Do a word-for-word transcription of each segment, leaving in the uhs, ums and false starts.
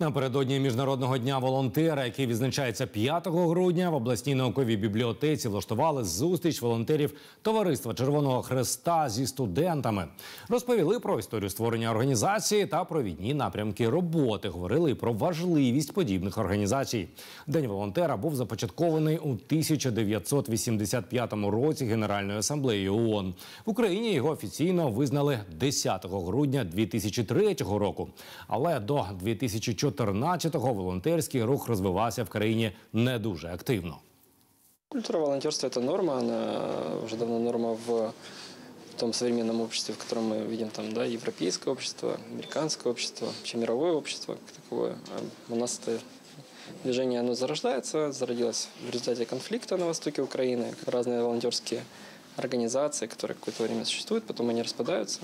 Напередодні Міжнародного дня волонтера, який відзначається п'ятого грудня, в обласній науковій бібліотеці влаштували зустріч волонтерів Товариства Червоного Хреста зі студентами. Розповіли про історію створення організації та провідні напрямки роботи. Говорили і про важливість подібних організацій. День волонтера був започаткований у тисяча дев'ятсот вісімдесят п'ятому році Генеральною асамблеєю ООН. В Україні його офіційно визнали десятого грудня дві тисячі третього року. Але до дві тисячі чотирнадцятого волонтерський рух розвивався в країні не дуже активно. Культура волонтерства – это норма, она уже давно норма в том современном обществе, в котором мы видим там, да, европейское общество, американское общество, вообще мировое общество как таковое. У нас это движение, оно зарождается, зародилось в результате конфликта на востоке Украины. Разные волонтерские организации, которые какое-то время существуют, потом они распадаются.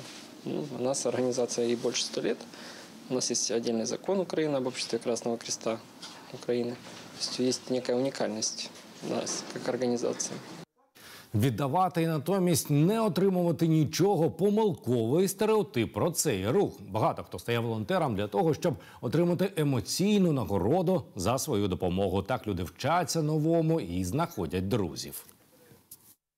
Ну, у нас организация и больше ста лет. У нас есть отдельный закон Украины об обществе Красного Креста Украины. То есть есть некая уникальность нас как организации. Віддавати і натомість не отримувати нічого – помилковий стереотип про цей рух. Багато хто стає волонтером для того, щоб отримати емоційну нагороду за свою допомогу. Так люди вчаться новому і знаходять друзів.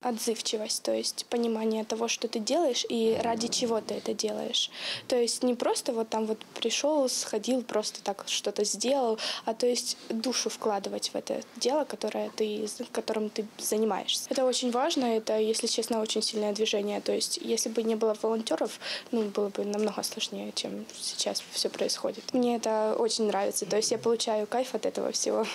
Отзывчивость, то есть понимание того, что ты делаешь и ради чего ты это делаешь. То есть не просто вот там вот пришел, сходил, просто так что-то сделал, а то есть душу вкладывать в это дело, которое ты, которым ты занимаешься. Это очень важно, это, если честно, очень сильное движение. То есть если бы не было волонтеров, ну, было бы намного сложнее, чем сейчас все происходит. Мне это очень нравится, то есть я получаю кайф от этого всего.